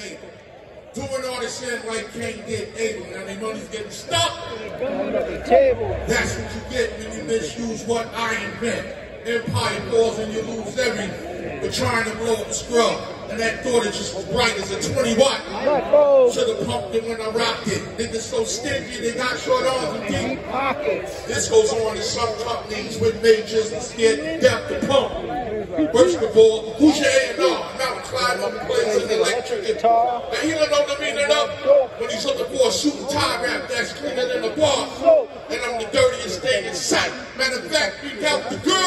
Gable, doing all this shit like Cain did Abel, and their money's getting stuck. That's what you get when you misuse what I invent. Empire falls and you lose everything. We're trying to blow up the scrub, and that thought is just as bright as a 20-watt. Should've pumped it when I rocked it. Niggas so stingy, they got short arms and deep pockets. This goes on in some companies with majors and scared death to pump. First of all, who's your A&R? Now Clyde up and plays an electric guitar. Now he don't know the meaning of when he's looking for a suit and tie rap that's cleaner than a bar. And I'm the dirtiest thing in sight. Matter of fact, we got the good.